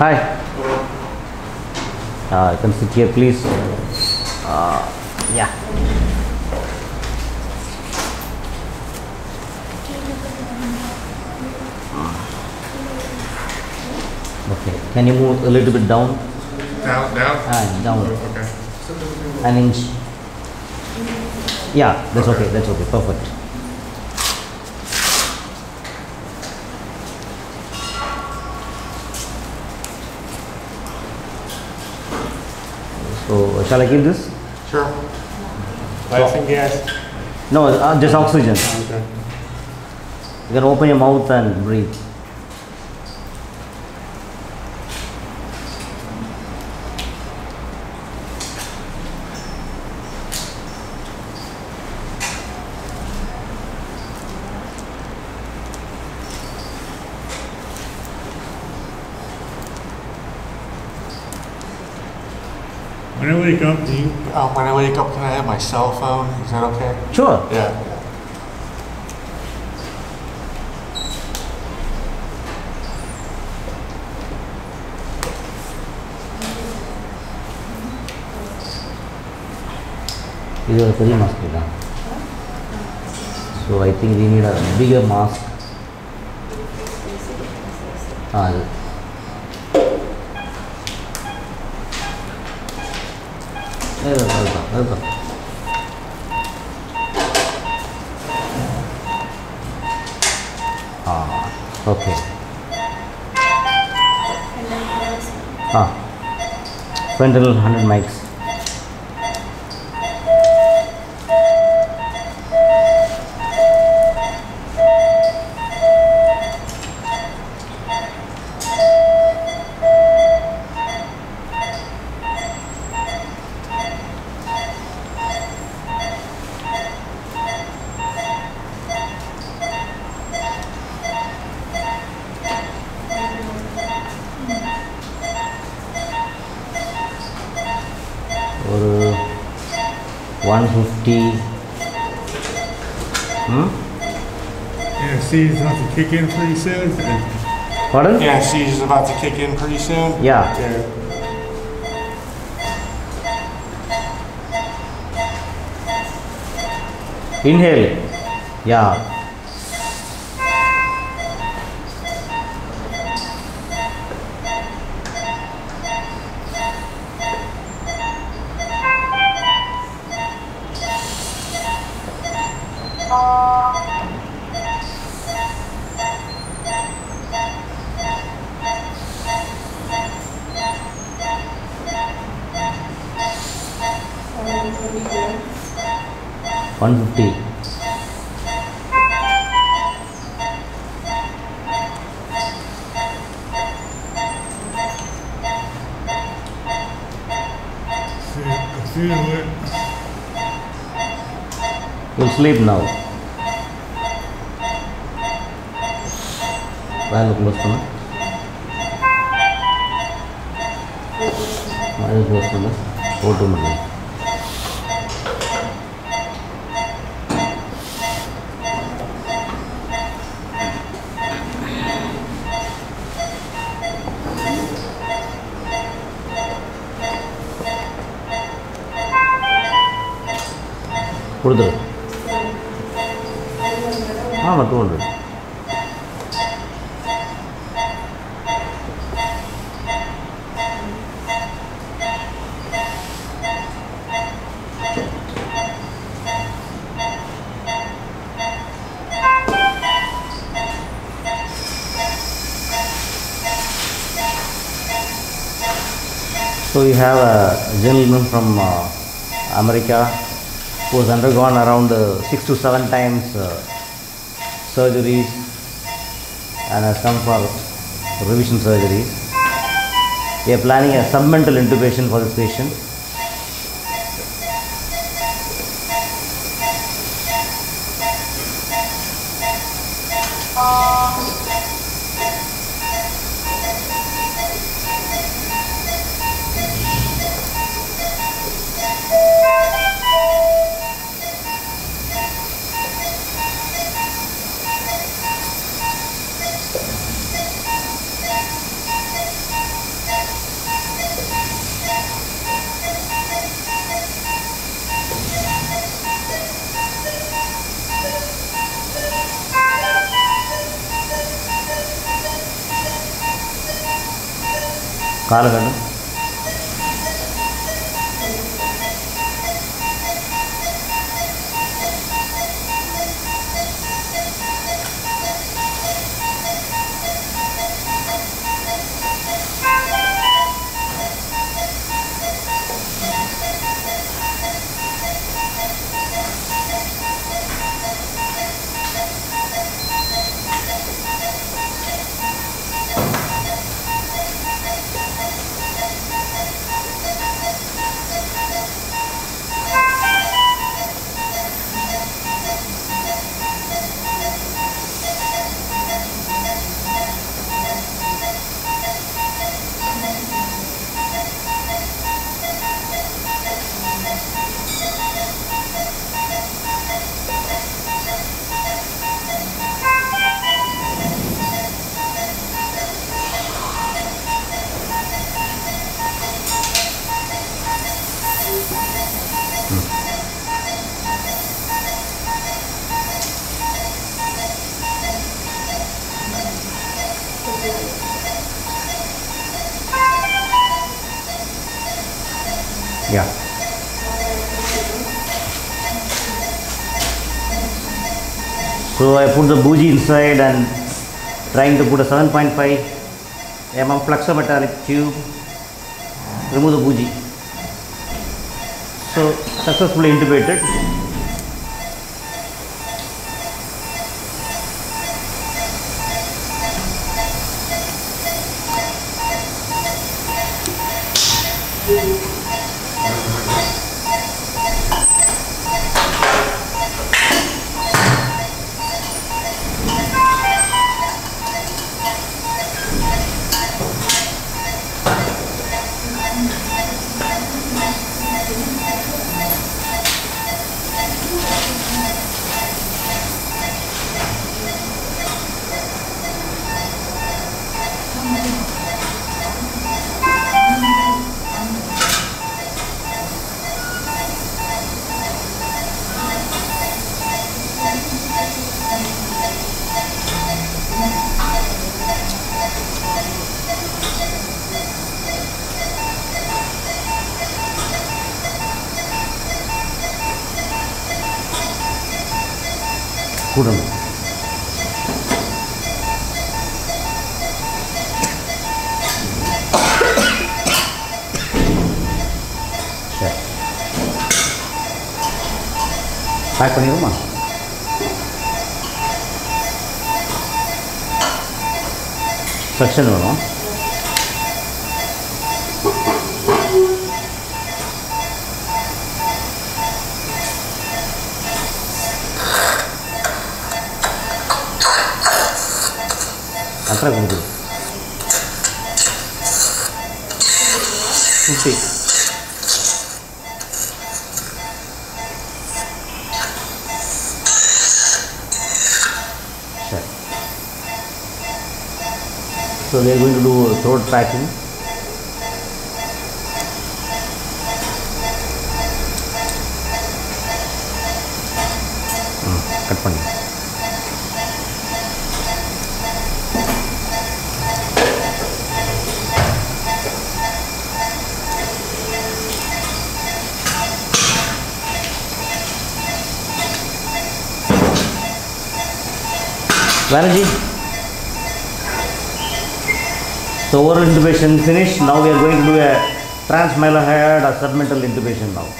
Hi. You can sit here, please. Yeah. Okay. Can you move a little bit down? Down, down. Down. Okay. An inch. Yeah, that's okay. That's okay. Perfect. So, shall I give this? Sure. Lights and gas? No, just oxygen. Okay. You can open your mouth and breathe. When I wake up, when I wake up, can I have my cell phone? Is that okay? Sure. Yeah. This is a thin mask, right? So I think we need a bigger mask. Okay. Fentanyl 100 mics. She's about to kick in pretty soon. Pardon? Yeah, she's about to kick in pretty soon. Yeah. Yeah. Inhale. Yeah. You'll sleep now. Well, close to me. Well, close to me. Go to me. Put it. How much? 200. So we have a gentleman from America. Was undergone around 6 to 7 times surgeries and has come for revision surgeries. We are planning a submental intubation for this patient. காலகண்டம் Yeah. So I put the bougie inside and trying to put a 7.5 mm fluxometallic tube. Remove the bougie. So successfully intubated. Put them. Pack பண்ணிருமா? Suction வரும். அப்புறம் கொண்டு சுத்தி So they are going to do throat packing. Cut panni. Banerjee. So oral intubation finished. Now we are going to do a trans mylohyad or submental intubation now.